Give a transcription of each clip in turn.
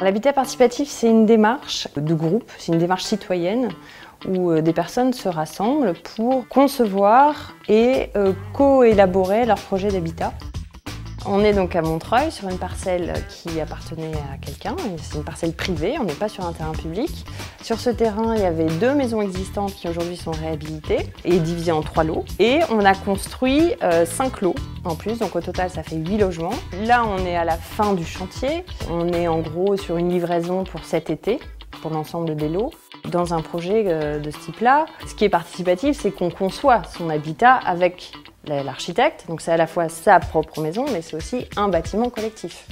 L'habitat participatif, c'est une démarche de groupe, c'est une démarche citoyenne où des personnes se rassemblent pour concevoir et co-élaborer leur projet d'habitat. On est donc à Montreuil, sur une parcelle qui appartenait à quelqu'un, c'est une parcelle privée, on n'est pas sur un terrain public. Sur ce terrain, il y avait deux maisons existantes qui aujourd'hui sont réhabilitées et divisées en 3 lots. Et on a construit 5 lots en plus, donc au total ça fait 8 logements. Là on est à la fin du chantier, on est en gros sur une livraison pour cet été, pour l'ensemble des lots. Dans un projet de ce type-là, ce qui est participatif, c'est qu'on conçoit son habitat avec l'architecte, donc c'est à la fois sa propre maison, mais c'est aussi un bâtiment collectif.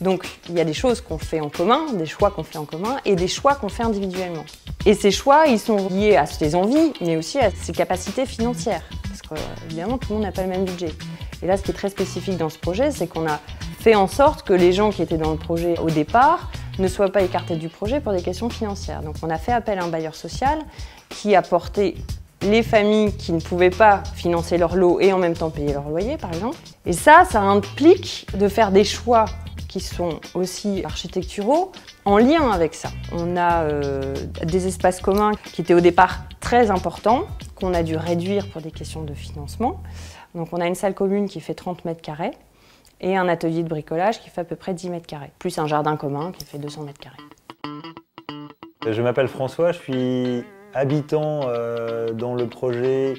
Donc il y a des choses qu'on fait en commun, des choix qu'on fait en commun et des choix qu'on fait individuellement. Et ces choix, ils sont liés à ses envies, mais aussi à ses capacités financières, parce qu'évidemment tout le monde n'a pas le même budget. Et là, ce qui est très spécifique dans ce projet, c'est qu'on a fait en sorte que les gens qui étaient dans le projet au départ ne soient pas écartés du projet pour des questions financières. Donc on a fait appel à un bailleur social qui a porté les familles qui ne pouvaient pas financer leur lot et en même temps payer leur loyer, par exemple. Et ça, ça implique de faire des choix qui sont aussi architecturaux en lien avec ça. On a des espaces communs qui étaient au départ très importants, qu'on a dû réduire pour des questions de financement. Donc on a une salle commune qui fait 30 mètres carrés et un atelier de bricolage qui fait à peu près 10 mètres carrés, plus un jardin commun qui fait 200 mètres carrés. Je m'appelle François, je suis habitant dans le projet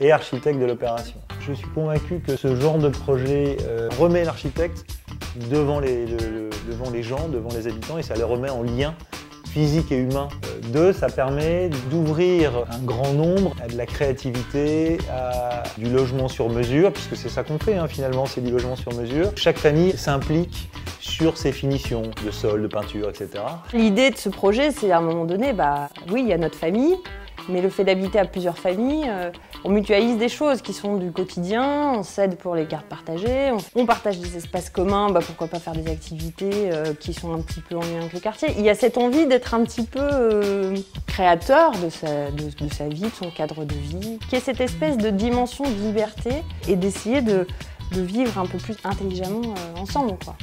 et architecte de l'opération. Je suis convaincu que ce genre de projet remet l'architecte devant les gens, devant les habitants, et ça les remet en lien physique et humain. Deux, ça permet d'ouvrir un grand nombre à de la créativité, à du logement sur mesure, puisque c'est ça qu'on fait finalement, c'est du logement sur mesure. Chaque famille s'implique sur ses finitions de sol, de peinture, etc. L'idée de ce projet, c'est à un moment donné, oui, il y a notre famille, mais le fait d'habiter à plusieurs familles, on mutualise des choses qui sont du quotidien, on s'aide pour les cartes partagées, on partage des espaces communs, pourquoi pas faire des activités qui sont un petit peu en lien avec le quartier. Il y a cette envie d'être un petit peu créateur de sa vie, de son cadre de vie, qui est cette espèce de dimension de liberté et d'essayer de vivre un peu plus intelligemment ensemble, quoi.